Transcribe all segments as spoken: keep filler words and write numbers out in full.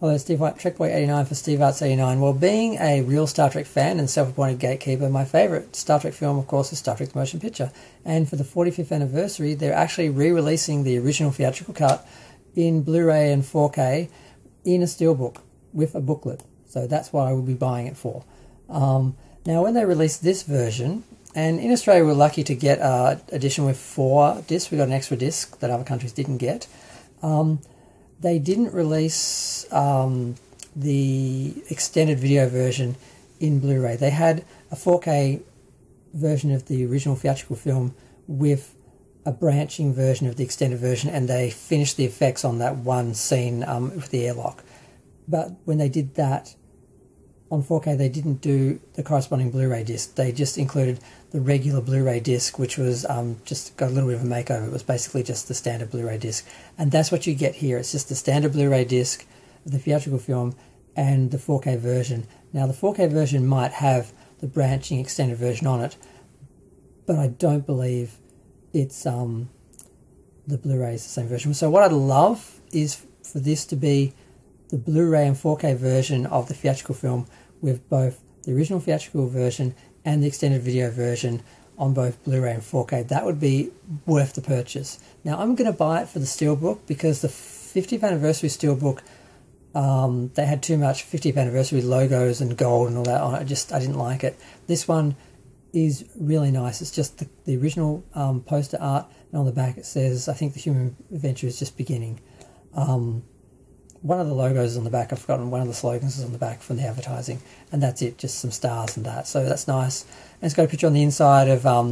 Hello, Steve White, Trekboy eighty-nine for Steve Arts eighty-nine. Well, being a real Star Trek fan and self-appointed gatekeeper, my favourite Star Trek film, of course, is Star Trek Motion Picture. And for the forty-fifth anniversary, they're actually re-releasing the original theatrical cut in Blu-ray and four K in a Steelbook with a booklet. So that's what I will be buying it for. Um, now, when they release this version, and in Australia we're lucky to get an edition with four discs. We got an extra disc that other countries didn't get. Um, They didn't release um, the extended video version in Blu-ray. They had a four K version of the original theatrical film with a branching version of the extended version, and they finished the effects on that one scene um, with the airlock. But when they did that on four K, they didn't do the corresponding Blu-ray disc. They just included the regular Blu-ray disc, which was um, just got a little bit of a makeover. It was basically just the standard Blu-ray disc. And that's what you get here. It's just the standard Blu-ray disc, the theatrical film, and the four K version. Now, the four K version might have the branching extended version on it, but I don't believe it's um, the Blu-ray is the same version. So what I'd love is for this to be the Blu-ray and four K version of the theatrical film with both the original theatrical version and the extended video version on both Blu-ray and four K. That would be worth the purchase. Now, I'm going to buy it for the Steelbook because the fiftieth anniversary Steelbook, um, they had too much fiftieth anniversary logos and gold and all that on it. I just, I didn't like it. This one is really nice. It's just the, the original um, poster art, and on the back it says, I think the human adventure is just beginning. Um, One of the logos is on the back, I've forgotten, one of the slogans is on the back from the advertising, and that's it, just some stars and that, so that's nice. And it's got a picture on the inside of um,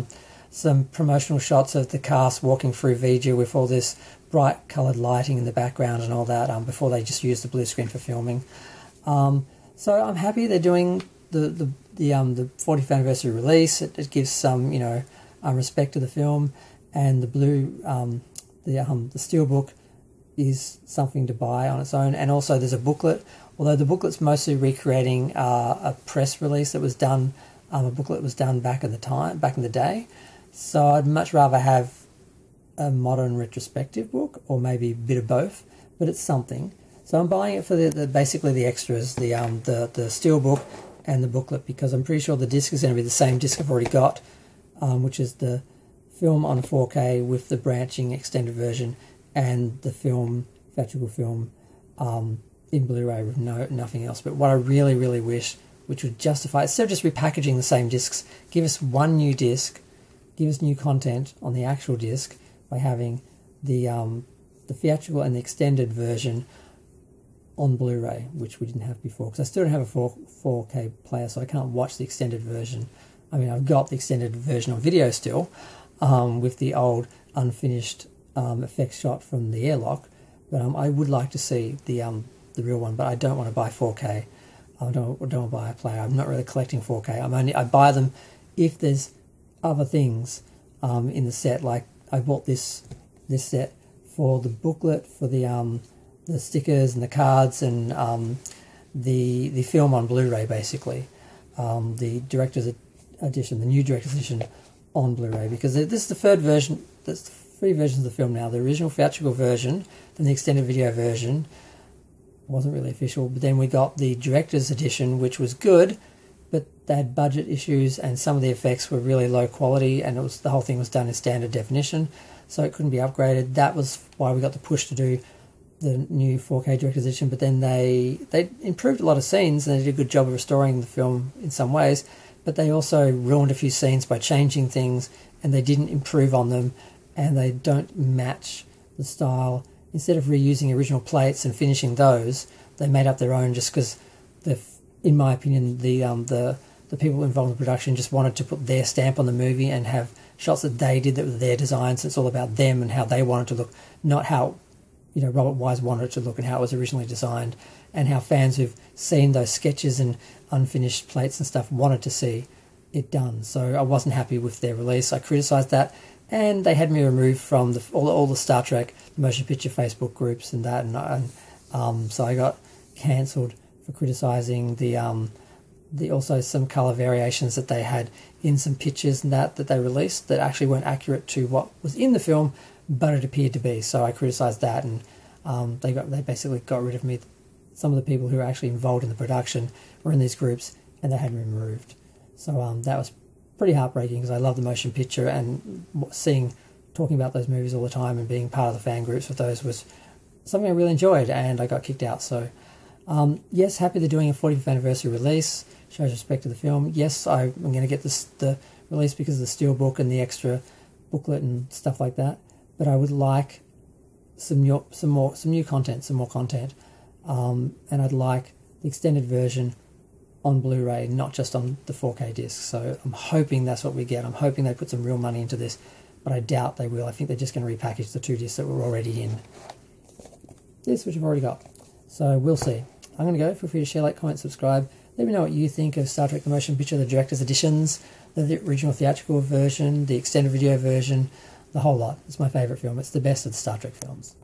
some promotional shots of the cast walking through Vija with all this bright coloured lighting in the background and all that, um, before they just used the blue screen for filming. Um, so I'm happy they're doing the, the, the, um, the fortieth anniversary release. It, it gives some, you know, um, respect to the film, and the blue, um, the, um, the Steelbook is something to buy on its own. And also there's a booklet, although the booklet's mostly recreating uh, a press release that was done, um, a booklet was done back in the time, back in the day. So I'd much rather have a modern retrospective book, or maybe a bit of both, but it's something. So I'm buying it for the, the basically the extras, the um the the Steelbook and the booklet, because I'm pretty sure the disc is going to be the same disc I've already got, um, which is the film on four K with the branching extended version, and the film, theatrical film, um, in Blu-ray with no nothing else. But what I really, really wish, which would justify, instead of just repackaging the same discs, give us one new disc, give us new content on the actual disc by having the um, the theatrical and the extended version on Blu-ray, which we didn't have before. Because I still don't have a four K player, so I can't watch the extended version. I mean, I've got the extended version on video still, um, with the old unfinished Um, effect shot from the airlock, but um, I would like to see the um, the real one. But I don't want to buy four K. I don't, don't want to buy a player. I'm not really collecting four K. I'm only I buy them if there's other things um, in the set. Like I bought this this set for the booklet, for the um, the stickers and the cards, and um, the the film on Blu-ray. Basically, um, the director's edition, the new director's edition on Blu-ray, because this is the third version. That's the three versions of the film now. The original theatrical version, then the extended video version, wasn't really official, but then we got the director's edition, which was good, but they had budget issues and some of the effects were really low quality, and it was the whole thing was done in standard definition, so it couldn't be upgraded. That was why we got the push to do the new four K director's edition, but then they, they improved a lot of scenes and they did a good job of restoring the film in some ways, but they also ruined a few scenes by changing things, and they didn't improve on them, and they don't match the style. Instead of reusing original plates and finishing those, they made up their own just because, in my opinion, the um, the the people involved in production just wanted to put their stamp on the movie and have shots that they did that were their designs. So it's all about them and how they wanted to look, not how, you know, Robert Wise wanted it to look and how it was originally designed, and how fans who've seen those sketches and unfinished plates and stuff wanted to see it done. So I wasn't happy with their release. I criticised that. And they had me removed from the, all, all the Star Trek Motion Picture Facebook groups and that, and, and um, so I got cancelled for criticising the um, the also some colour variations that they had in some pictures and that that they released that actually weren't accurate to what was in the film, but it appeared to be. So I criticised that, and um, they got they basically got rid of me some of the people who were actually involved in the production were in these groups and they had them removed. So um, that was pretty heartbreaking because I love the motion picture, and seeing, talking about those movies all the time and being part of the fan groups with those was something I really enjoyed, and I got kicked out. So um, yes, happy they're doing a forty-fifth anniversary release, shows respect to the film. Yes, I'm going to get this, the release because of the Steelbook and the extra booklet and stuff like that, but I would like some new, some more, some new content, some more content, um, and I'd like the extended version on Blu-ray, not just on the four K disc. So I'm hoping that's what we get. I'm hoping they put some real money into this, but I doubt they will. I think they're just going to repackage the two discs that were already in this, which I've already got. So we'll see. I'm going to go. Feel free to share, like, comment, subscribe. Let me know what you think of Star Trek The Motion Picture, the director's editions, the original theatrical version, the extended video version, the whole lot. It's my favourite film. It's the best of the Star Trek films.